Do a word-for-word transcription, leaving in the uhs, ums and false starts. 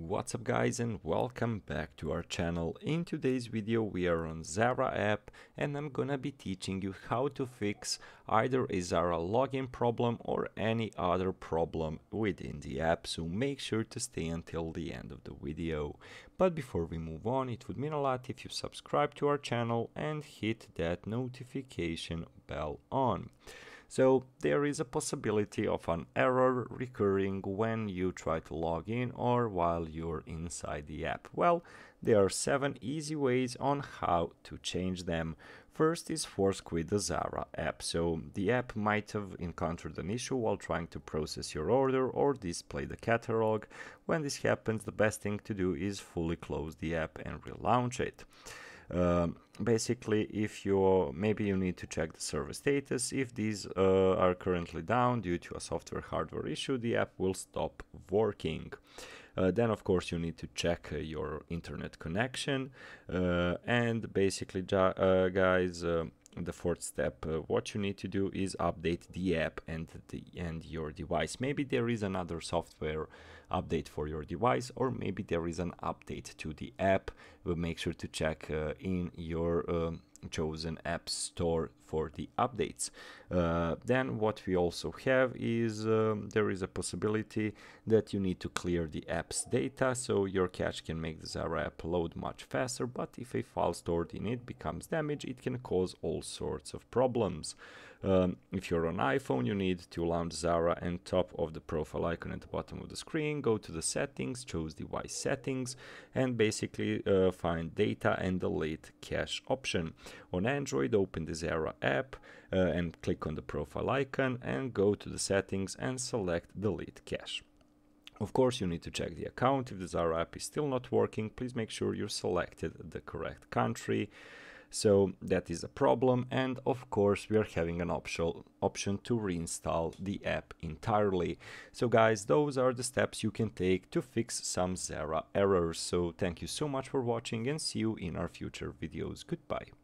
What's up guys and welcome back to our channel. In today's video we are on Zara app and I'm gonna be teaching you how to fix either a Zara login problem or any other problem within the app, so make sure to stay until the end of the video. But before we move on, it would mean a lot if you subscribe to our channel and hit that notification bell on. So there is a possibility of an error recurring when you try to log in or while you're inside the app. Well, there are seven easy ways on how to change them. First is force quit the Zara app. So the app might have encountered an issue while trying to process your order or display the catalog. When this happens, the best thing to do is fully close the app and relaunch it. Um, basically, if you maybe you need to check the service status. If these uh, are currently down due to a software hardware issue, the app will stop working. Uh, then of course you need to check uh, your internet connection, uh, and basically uh, guys uh, the fourth step, uh, what you need to do is update the app and the and your device. Maybe there is another software update for your device, or maybe there is an update to the app. We'll make sure to check uh, in your um, chosen app store for the updates. Uh, then what we also have is um, there is a possibility that you need to clear the app's data, so your cache can make the Zara app load much faster, but if a file stored in it becomes damaged, it can cause all sorts of problems. Um, if you're on iPhone, you need to launch Zara and top of the profile icon at the bottom of the screen, go to the settings, choose device settings, and basically uh, find data and delete cache option. On Android, open the Zara app uh, and click on the profile icon and go to the settings and select delete cache. Of course, you need to check the account. If the Zara app is still not working, please make sure you selected the correct country. So that is a problem, and of course we are having an optional option to reinstall the app entirely. So guys, those are the steps you can take to fix some Zara errors. So thank you so much for watching and see you in our future videos. Goodbye.